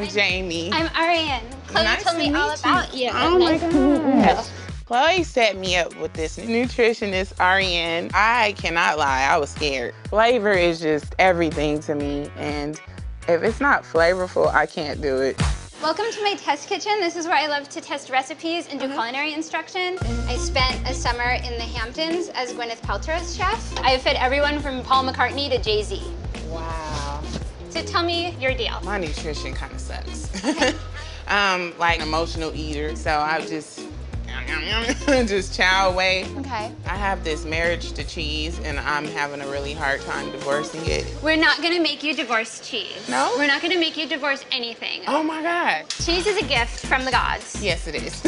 I'm Jamie. I'm Arian. Khloé nice told me all about you. Oh my God. Khloé set me up with this nutritionist, Arian. I cannot lie, I was scared. Flavor is just everything to me, and if it's not flavorful, I can't do it. Welcome to my test kitchen. This is where I love to test recipes and do culinary instruction. I spent a summer in the Hamptons as Gwyneth Paltrow's chef. I fed everyone from Paul McCartney to Jay-Z. Wow. So tell me your deal. My nutrition kind of sucks. I'm like an emotional eater, so I just just chow away. Okay. I have this marriage to cheese, and I'm having a really hard time divorcing it. We're not gonna make you divorce cheese. No? We're not gonna make you divorce anything. Oh my God. Cheese is a gift from the gods. Yes, it is.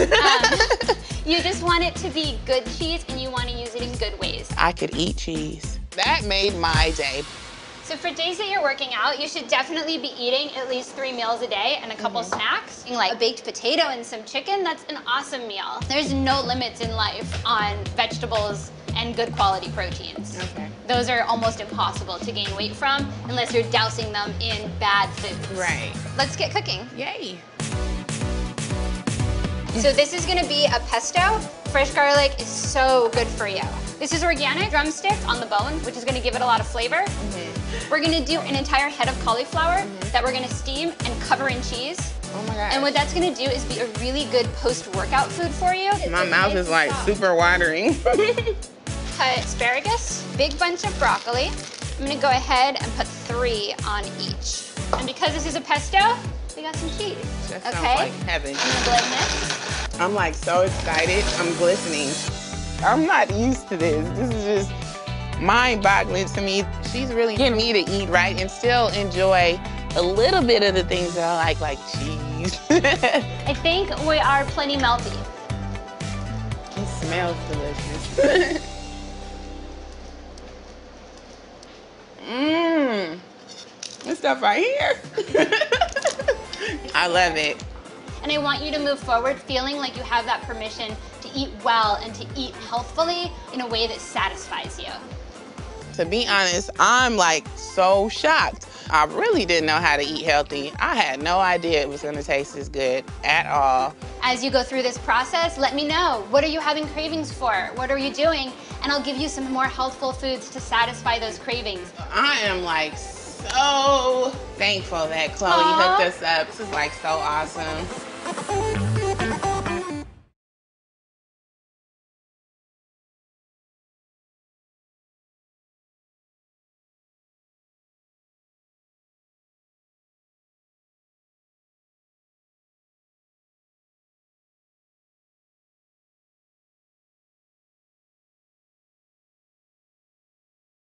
You just want it to be good cheese, and you want to use it in good ways. I could eat cheese. That made my day. So for days that you're working out, you should definitely be eating at least 3 meals a day and a couple snacks, like a baked potato and some chicken. That's an awesome meal. There's no limits in life on vegetables and good quality proteins. Okay. Those are almost impossible to gain weight from unless you're dousing them in bad foods. Right. Let's get cooking. Yay. So this is gonna be a pesto. Fresh garlic is so good for you. This is organic drumstick on the bone, which is gonna give it a lot of flavor. We're gonna do an entire head of cauliflower that we're gonna steam and cover in cheese. Oh my God. And what that's gonna do is be a really good post-workout food for you. My mouth is like super watering. Cut asparagus, big bunch of broccoli. I'm gonna go ahead and put 3 on each. And because this is a pesto, we got some cheese. That sounds like heaven. I'm gonna blend this. I'm like so excited. I'm glistening. I'm not used to this. This is just mind-boggling to me. She's really getting me to eat right and still enjoy a little bit of the things that I like cheese. I think we are plenty melty. It smells delicious. Mmm. This stuff right here. I love it. And I want you to move forward feeling like you have that permission to eat well and to eat healthfully in a way that satisfies you. To be honest, I'm like so shocked. I really didn't know how to eat healthy. I had no idea it was gonna taste as good at all. As you go through this process, let me know. What are you having cravings for? What are you doing? And I'll give you some more healthful foods to satisfy those cravings. I am like so thankful that Khloé hooked us up. This is like so awesome.